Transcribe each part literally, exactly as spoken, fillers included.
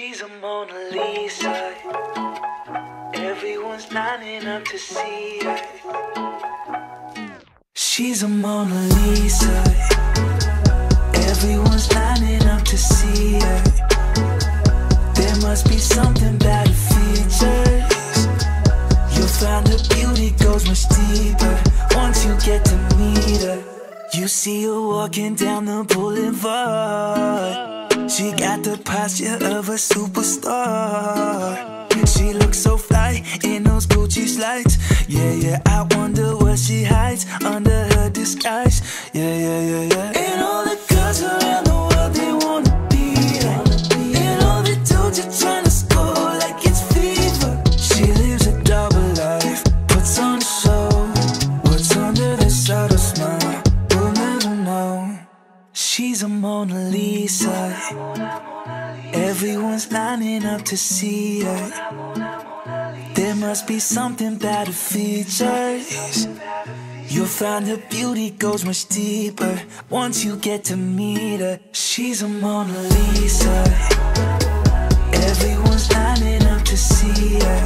She's a Mona Lisa. Everyone's lining up to see her. She's a Mona Lisa. Everyone's lining up to see her. There must be something about her features. You'll find her beauty goes much deeper once you get to meet her. You see her walking down the boulevard. She got the posture of a superstar. She looks so fly in those Gucci slides. Yeah, yeah, I wonder what she hides under her disguise. Yeah, yeah, yeah, yeah. And all the girls around the world, they wanna be her. And all the dudes are trying to score like it's fever. She lives a double life, puts on a show. What's under this subtle smile, we'll never know. She's a Mona Lisa. Everyone's lining up to see her. There must be something about her features. You'll find her beauty goes much deeper once you get to meet her. She's a Mona Lisa. Everyone's lining up to see her.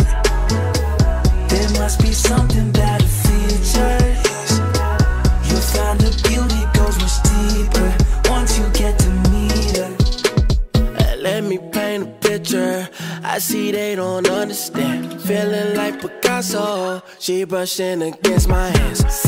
There must be something about her features. You'll find her beauty goes much deeper once you get to meet her. Let me paint a picture, I see they don't understand. Feeling like Picasso, she brushing against my hands.